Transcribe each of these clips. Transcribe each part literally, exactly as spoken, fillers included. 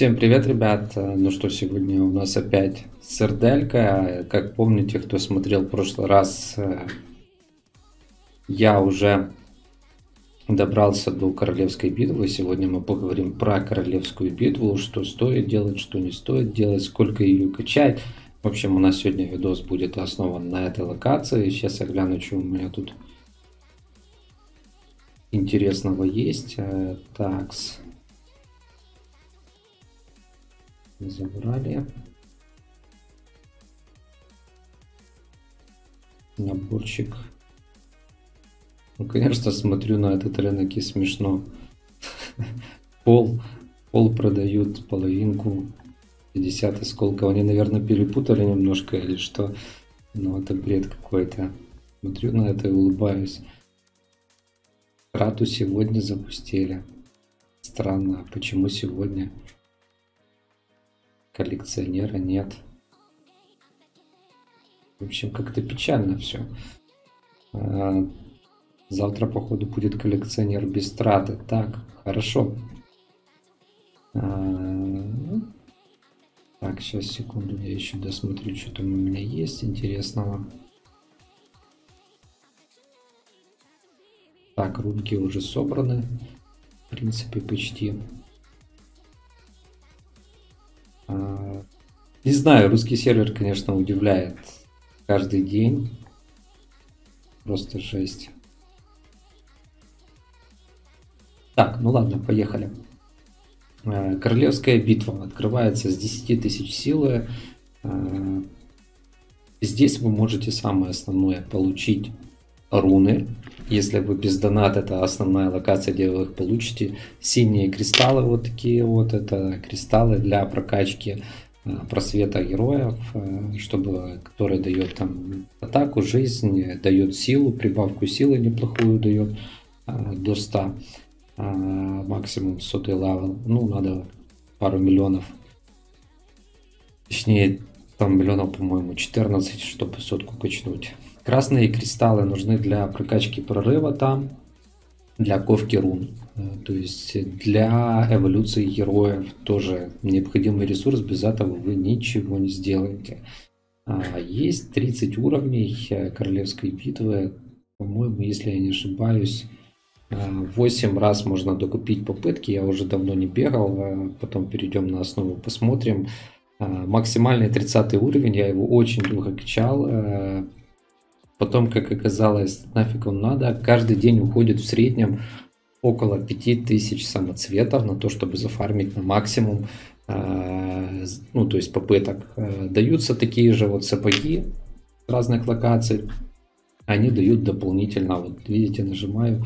Всем привет, ребят! Ну что, сегодня у нас опять Сарделька. Как помните, кто смотрел в прошлый раз, я уже добрался до королевской битвы. Сегодня мы поговорим про королевскую битву, что стоит делать, что не стоит делать, сколько ее качать. В общем, у нас сегодня видос будет основан на этой локации. Сейчас я гляну, что у меня тут интересного есть. Такс. Забрали. Наборчик. Ну, конечно, смотрю на этот рынок и смешно. Пол, пол продают, половинку, пятьдесят осколков. Они, наверное, перепутали немножко или что. Но это бред какой-то. Смотрю на это и улыбаюсь. Крату сегодня запустили. Странно, почему сегодня? Коллекционера нет. В общем, как-то печально все. Завтра, походу, будет коллекционер без траты. Так, хорошо. Так, сейчас, секунду, я еще досмотрю, что там у меня есть интересного. Так, рубки уже собраны. В принципе, почти. Не знаю, русский сервер, конечно, удивляет каждый день. Просто жесть. Так, ну ладно, поехали. Королевская битва открывается с десяти тысяч силы. Здесь вы можете самое основное получить руны. Если вы без донат, это основная локация, где вы их получите. Синие кристаллы вот такие вот. Это кристаллы для прокачки просвета героев, чтобы, который дает там атаку, жизнь, дает силу, прибавку силы неплохую дает до ста, максимум сотый лавел. Ну, надо пару миллионов, точнее там миллионов, по-моему, четырнадцать, чтобы сотку качнуть. Красные кристаллы нужны для прокачки прорыва, там для ковки рун, то есть для эволюции героев тоже необходимый ресурс, без этого вы ничего не сделаете. Есть тридцать уровней королевской битвы, по-моему, если я не ошибаюсь, восемь раз можно докупить попытки, я уже давно не бегал, потом перейдем на основу, посмотрим. Максимальный тридцатый уровень, я его очень долго качал. Потом, как оказалось, нафиг он надо. Каждый день уходит в среднем около пяти тысяч самоцветов на то, чтобы зафармить на максимум, ну, то есть попыток. Даются такие же вот сапоги с разных локаций. Они дают дополнительно, вот видите, нажимаю,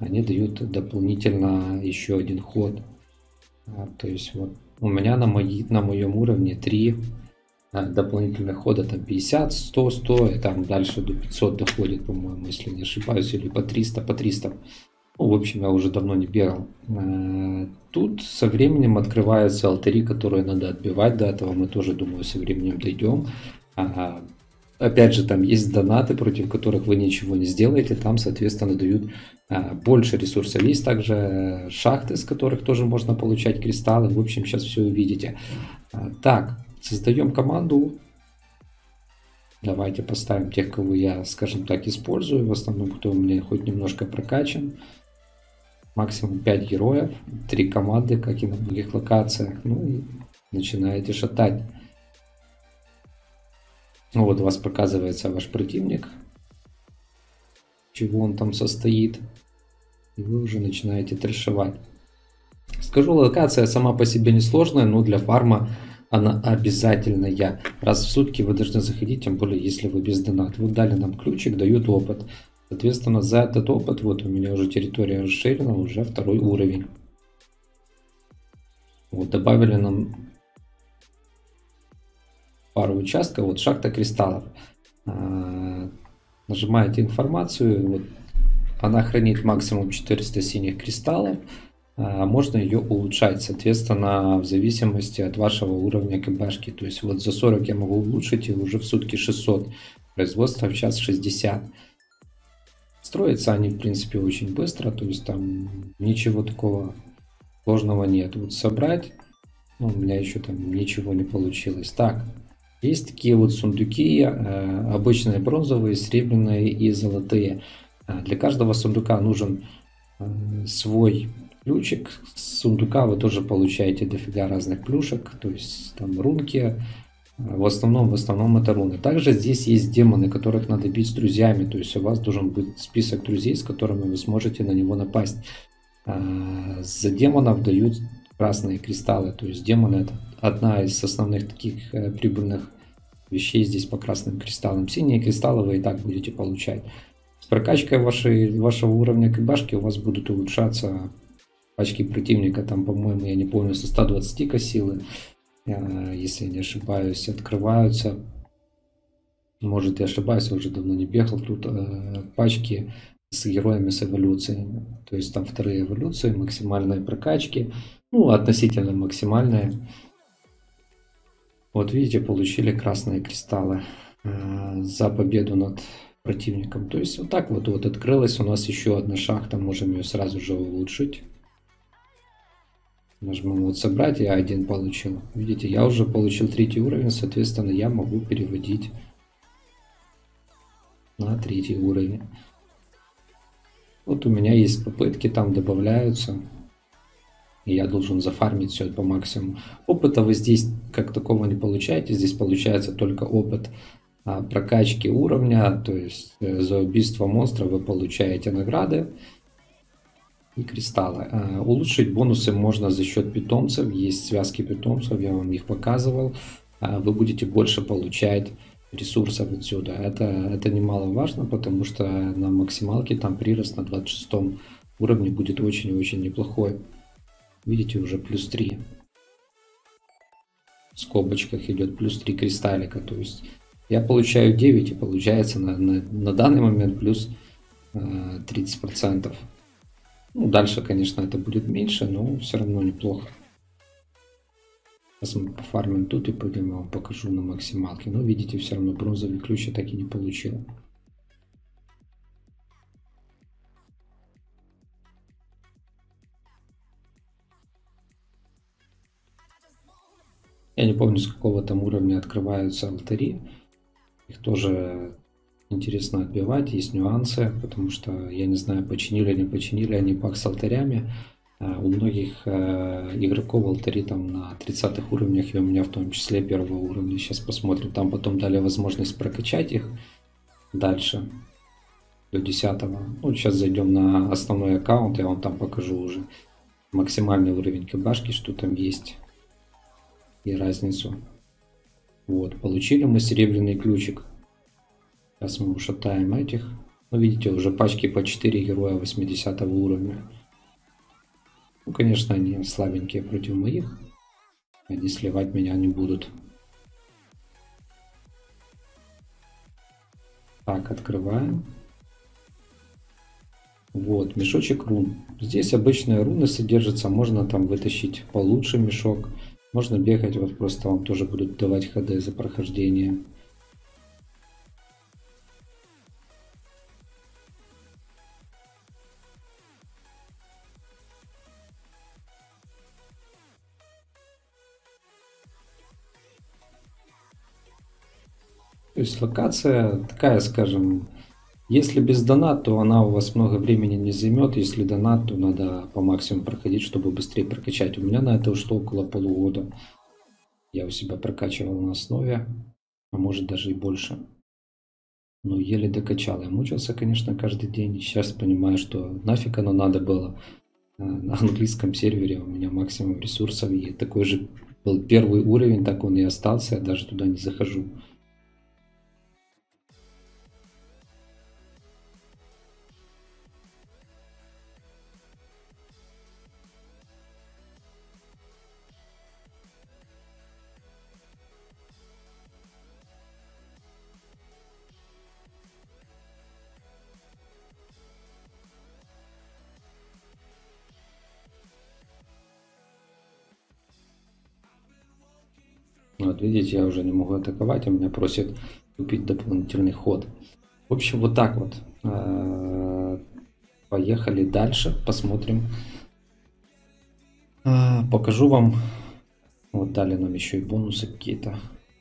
они дают дополнительно еще один ход. То есть вот у меня на, мои, на моем уровне три дополнительных хода, там пятьдесят, сто, сто и там дальше до пятисот доходит, по-моему, если не ошибаюсь, или по триста, по триста. Ну, в общем, я уже давно не бегал. Тут со временем открываются алтари, которые надо отбивать, до этого мы тоже, думаю, со временем дойдем. Опять же, там есть донаты, против которых вы ничего не сделаете, там, соответственно, дают больше ресурсов. Есть также шахты, с которых тоже можно получать кристаллы, в общем, сейчас все увидите. Так, создаем команду. Давайте поставим тех, кого я, скажем так, использую. В основном, кто у меня хоть немножко прокачан. Максимум пять героев, три команды, как и на многих локациях. Ну и начинаете шатать. Ну вот у вас показывается ваш противник. Чего он там состоит. И вы уже начинаете трешевать. Скажу, локация сама по себе несложная, но для фарма она обязательная. Раз в сутки вы должны заходить, тем более, если вы без донат. Вы дали нам ключик, дают опыт. Соответственно, за этот опыт, вот у меня уже территория расширена, уже второй уровень. Вот добавили нам пару участков, вот шахта кристаллов. Нажимаете информацию, вот, она хранит максимум четыреста синих кристаллов. Можно ее улучшать, соответственно, в зависимости от вашего уровня КБшки. То есть вот за сорок я могу улучшить, и уже в сутки шестьсот. Производство в час шестьдесят. Строятся они, в принципе, очень быстро, то есть там ничего такого сложного нет. Вот собрать, Ну, у меня еще там ничего не получилось. Так, есть такие вот сундуки, э, обычные бронзовые, серебряные и золотые. Для каждого сундука нужен э, свой ключик. С сундука вы тоже получаете дофига разных плюшек, то есть там рунки. В основном, в основном это руны. Также здесь есть демоны, которых надо бить с друзьями. То есть у вас должен быть список друзей, с которыми вы сможете на него напасть. За демонов дают красные кристаллы. То есть демоны — это одна из основных таких прибыльных вещей здесь по красным кристаллам. Синие кристаллы вы и так будете получать. С прокачкой вашей, вашего уровня КБшки у вас будут улучшаться очки противника. Там, по-моему, я не помню, со ста двадцати силы, если я не ошибаюсь, открываются. Может, я ошибаюсь, я уже давно не бегал. Тут э, пачки с героями с эволюциями. То есть там вторые эволюции, максимальные прокачки. Ну, относительно максимальные. Вот видите, получили красные кристаллы э, за победу над противником. То есть вот так вот, вот открылась у нас еще одна шахта. Можем ее сразу же улучшить. Нажмем вот собрать, я один получил. Видите, я уже получил третий уровень, соответственно, я могу переводить на третий уровень. Вот у меня есть попытки, там добавляются. И я должен зафармить все по максимуму. Опыта вы здесь как такого не получаете, здесь получается только опыт прокачки уровня, то есть за убийство монстра вы получаете награды. И кристаллы. А, улучшить бонусы можно за счет питомцев. Есть связки питомцев, я вам их показывал. А вы будете больше получать ресурсов отсюда. Это, это немаловажно, потому что на максималке там прирост на двадцать шестом уровне будет очень-очень неплохой. Видите, уже плюс три. В скобочках идет плюс три кристаллика. То есть я получаю девять, и получается на, на, на данный момент плюс э, тридцать процентов. Ну, дальше, конечно, это будет меньше, но все равно неплохо. Сейчас мы пофармим тут и пойдем, я вам покажу на максималке. Но видите, все равно бронзовый ключ я так и не получил. Я не помню, с какого там уровня открываются алтари. Их тоже интересно отбивать, есть нюансы, потому что я не знаю, починили или не починили они пак с алтарями. У многих игроков алтари там на тридцатых уровнях, и у меня в том числе первого уровня. Сейчас посмотрим, там потом дали возможность прокачать их дальше до десятого. Ну, сейчас зайдем на основной аккаунт, я вам там покажу уже максимальный уровень кабашки, что там есть и разницу. Вот, получили мы серебряный ключик. Сейчас мы ушатаем этих. Ну, видите, уже пачки по четыре героя восьмидесятого уровня. Ну, конечно, они слабенькие против моих. Они сливать меня не будут. Так, открываем. Вот, мешочек рун. Здесь обычные руны содержатся. Можно там вытащить получше мешок. Можно бегать, вот просто вам тоже будут давать ХД за прохождение. То есть локация такая, скажем, если без донат, то она у вас много времени не займет. Если донат, то надо по максимуму проходить, чтобы быстрее прокачать. У меня на это ушло около полугода. Я у себя прокачивал на основе, а может даже и больше. Но еле докачал. Я мучился, конечно, каждый день. Сейчас понимаю, что нафиг оно надо было. На английском сервере у меня максимум ресурсов. И такой же был первый уровень, так он и остался. Я даже туда не захожу. Вот видите, я уже не могу атаковать, а меня просят купить дополнительный ход. В общем, вот так вот. Поехали дальше, посмотрим. Покажу вам Вот дали нам еще и бонусы какие-то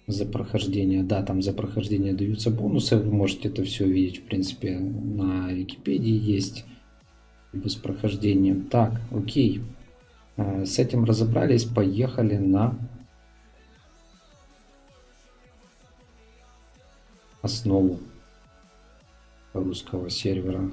за прохождение. Да, там за прохождение даются бонусы. Вы можете это все видеть, в принципе, на Википедии есть. С прохождением. Так, окей. С этим разобрались. Поехали на основу русского сервера.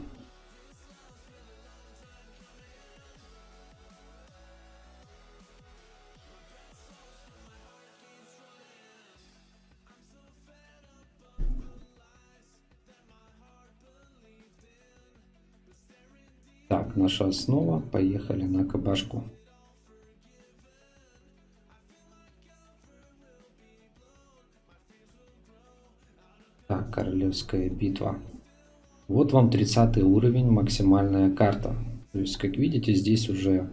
Так, наша основа. Поехали на кабашку. Так, королевская битва. Вот вам тридцатый уровень, максимальная карта. То есть, как видите, здесь уже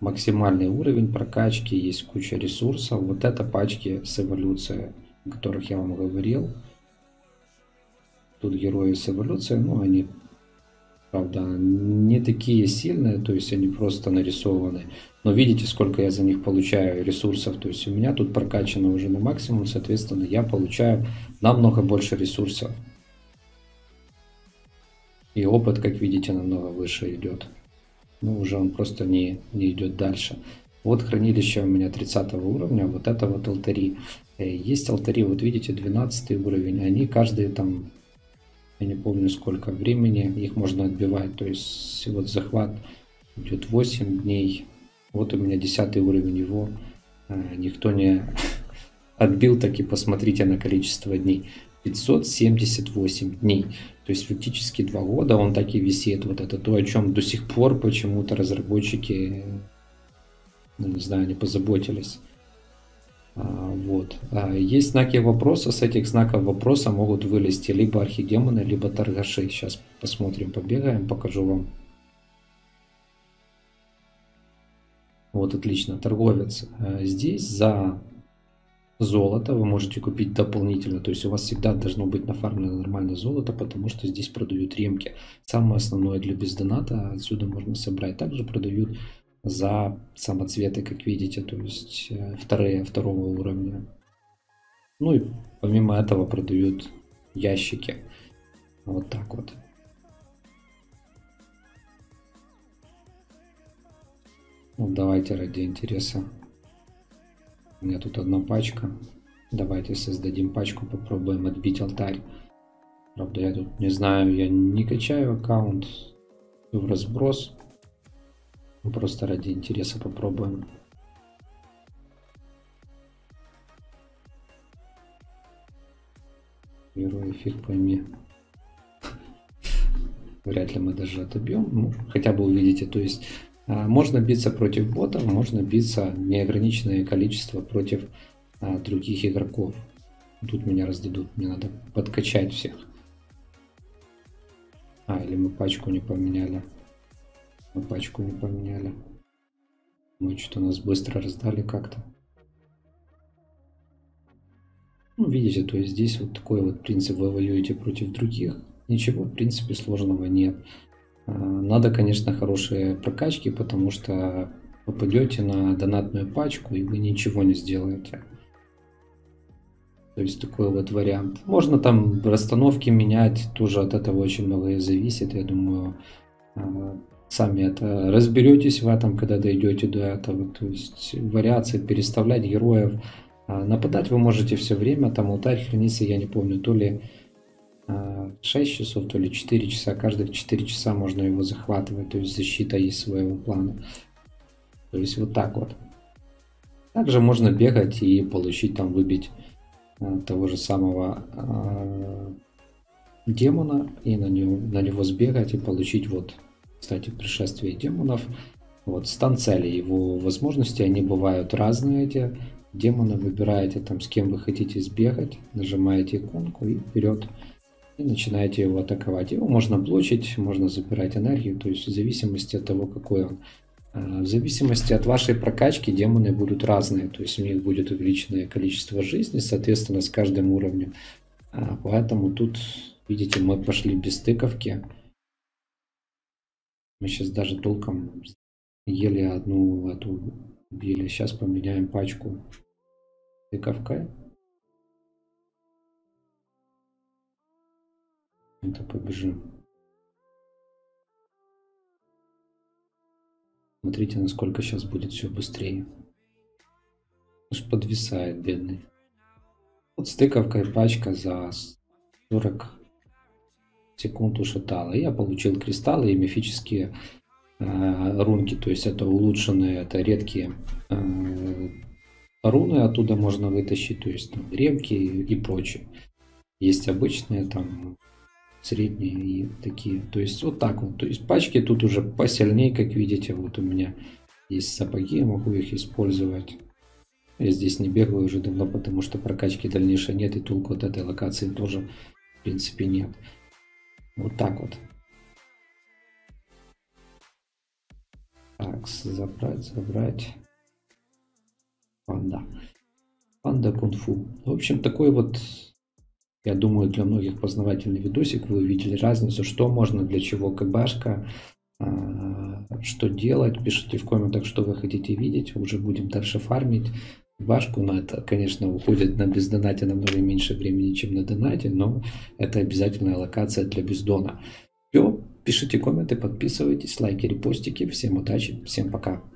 максимальный уровень прокачки, есть куча ресурсов. Вот это пачки с эволюцией, о которых я вам говорил. Тут герои с эволюцией, но они... Правда, не такие сильные, то есть они просто нарисованы. Но видите, сколько я за них получаю ресурсов. То есть у меня тут прокачано уже на максимум, соответственно, я получаю намного больше ресурсов. И опыт, как видите, намного выше идет. Ну, уже он просто не, не идет дальше. Вот хранилище у меня тридцатого уровня, вот это вот алтари. Есть алтари, вот видите, двенадцатый уровень, они каждые там... Я не помню, сколько времени их можно отбивать. То есть вот захват идет восемь дней. Вот у меня десятый уровень, его э, никто не отбил. Так и посмотрите на количество дней. пятьсот семьдесят восемь дней. То есть фактически два года он так и висит. Вот это то, о чем до сих пор почему-то разработчики, ну, не знаю, не позаботились. Вот. Есть знаки вопроса, с этих знаков вопроса могут вылезти либо архидемоны, либо торгаши. Сейчас посмотрим, побегаем, покажу вам. Вот, отлично, торговец. Здесь за золото вы можете купить дополнительно, то есть у вас всегда должно быть нафармлено нормальное золото, потому что здесь продают ремки. Самое основное для бездоната, отсюда можно собрать. Также продают за самоцветы, как видите, то есть вторые, второго уровня. Ну и помимо этого продают ящики. Вот так вот. Ну, давайте ради интереса. У меня тут одна пачка. Давайте создадим пачку, попробуем отбить алтарь. Правда, я тут не знаю, я не качаю аккаунт. В разброс. Просто ради интереса попробуем. Герой, фиг пойми. Вряд ли мы даже отобьем. Ну, хотя бы увидите. То есть а, можно биться против ботов, можно биться неограниченное количество против а, других игроков. Тут меня раздадут. Мне надо подкачать всех. А, или мы пачку не поменяли. Мы пачку не поменяли. Мы что-то нас быстро раздали как-то. Ну, видите, то есть здесь вот такой вот принцип. Вы воюете против других. Ничего, в принципе, сложного нет. Надо, конечно, хорошие прокачки, потому что попадете на донатную пачку, и вы ничего не сделаете. То есть такой вот вариант. Можно там расстановки менять. Тоже от этого очень многое зависит. Я думаю... Сами это разберетесь в этом, когда дойдете до этого. То есть вариации, переставлять героев. Нападать вы можете все время. Там алтарь хранится, я не помню, то ли шесть часов, то ли четыре часа. Каждых четыре часа можно его захватывать. То есть защита есть своего плана. То есть вот так вот. Также можно бегать и получить там, выбить того же самого демона. И на него, на него сбегать и получить вот... Кстати, пришествие демонов. Вот стан цели, его возможности, они бывают разные. Эти демоны выбираете, там, с кем вы хотите сбегать, нажимаете иконку и вперед, и начинаете его атаковать. Его можно блочить, можно забирать энергию, то есть в зависимости от того, какой он. В зависимости от вашей прокачки демоны будут разные, то есть у них будет увеличенное количество жизни, соответственно, с каждым уровнем. Поэтому тут, видите, мы пошли без тыковки. Мы сейчас даже толком еле одну эту Били. Сейчас поменяем пачку. Тыковка. Это побежим. Смотрите, насколько сейчас будет все быстрее. Уж подвисает бедный. Вот с тыковкой пачка за сорок секунд ушатала. Я получил кристаллы и мифические э, рунки. То есть это улучшенные, это редкие э, руны. Оттуда можно вытащить. То есть там ремки и прочее. Есть обычные там... средние и такие, то есть вот так вот, то есть пачки тут уже посильнее, как видите. Вот у меня есть сапоги, я могу их использовать. Я здесь не бегаю уже давно, потому что прокачки дальнейшей нет, и толку от этой локации тоже в принципе нет. Вот так вот. Так, забрать, забрать. Панда. Панда кунг-фу. В общем, такой вот, я думаю, для многих познавательный видосик. Вы увидели разницу, что можно, для чего КБшка, что делать. Пишите в комментах, что вы хотите видеть. Уже будем дальше фармить КБшку. Но это, конечно, уходит на бездонате намного меньше времени, чем на донате. Но это обязательная локация для бездона. Все, пишите комменты, подписывайтесь, лайки, репостики. Всем удачи, всем пока.